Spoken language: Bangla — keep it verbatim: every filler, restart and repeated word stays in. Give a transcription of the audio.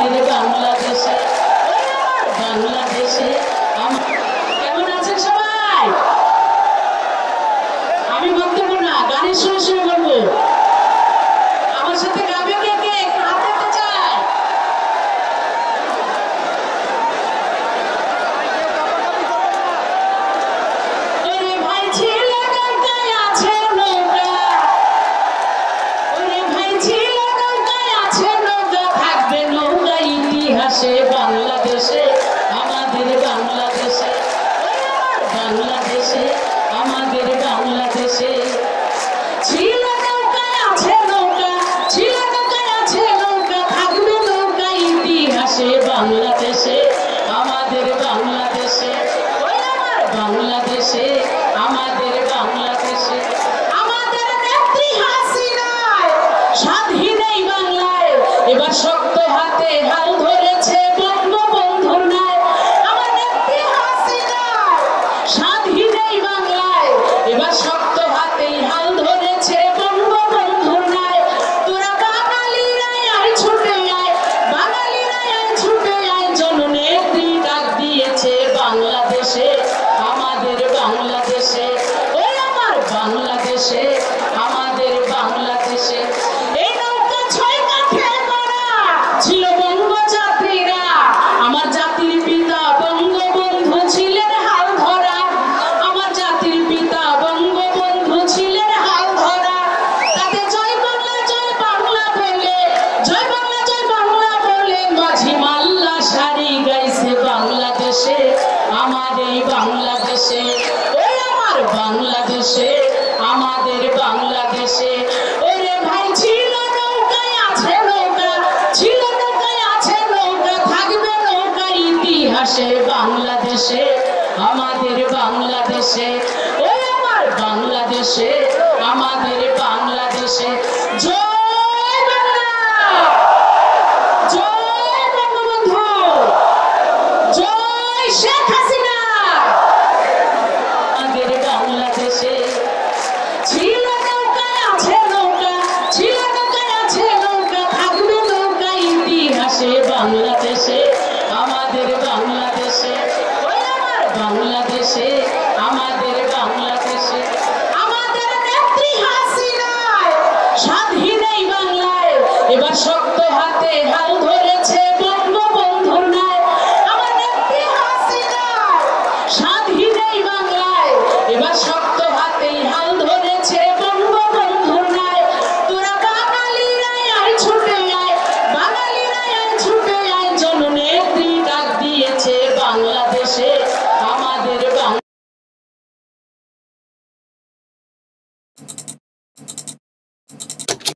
আমাদের বাংলাদেশে বাংলাদেশে কেমন আছেন সবাই? আমি বক্তব্য না, গানের শুনে শুনে বলবো। আমার সাথে গাবে কে কে একটু হাত দেখতে চায়? ওরে ভাই ছিল নৌকায় আছে নৌকা, ওরে ভাই ছিল নৌকায় আছে নৌকা, থাকবে নৌকা ইতিহাসে বাংলাদেশে। আমাদের বাংলাদেশে বাংলাদেশে আমাদের বাংলাদেশে ছিল নৌকা আছে নৌকা, ছিল নৌকা আছে নৌকা, থাকবে নৌকা ইতিহাসে বাংলাদেশে। আমাদের বাংলাদেশে বাংলাদেশে আমাদের বাংলাদেশে আমাদের নেত্রী হাসিনায় স্বাধীন এই বাংলায় এবার শক্ত হাতে হাল ধরেছে বঙ্গবন্ধু নাই। আমার নেত্রী হাসিনায় স্বাধীন এই বাংলায় এবার শক্ত হাতে হাল ধরেছে বঙ্গবন্ধু নাই। তোরা বাঙালিরাই আয় ছুটে আয়, বাঙালিরাই আয় ছুটে আয়, জননেত্রী ডাক দিয়েছে বাংলাদেশে। আমাদের বাংলাদেশে ওই আমার বাংলাদেশে আমাদের বাংলাদেশে এই নৌকা ছয় কাঠে করা ছিল বঙ্গযাত্রীরা। আমার জাতির পিতা বঙ্গবন্ধু ছিলেন হাল ধরা, আমার জাতির পিতা বঙ্গবন্ধু ছিলেন হাল ধরা। তাতে জয় বাংলা জয় বাংলা বলে, জয় বাংলা জয় বাংলা বলে মাঝি মাল্লা শাড়ি গাইছে বাংলাদেশে। আমার এই বাংলাদেশে ওই আমার বাংলাদেশে আমাদের বাংলাদেশে ওরে ভাই ছিল নৌকায় আছে নৌকা, ছিল নৌকায় আছে নৌকা, থাকবে নৌকা ইতিহাসে বাংলাদেশে। আমাদের বাংলাদেশে ওই আমার বাংলাদেশে আমাদের বাংলাদেশে জয়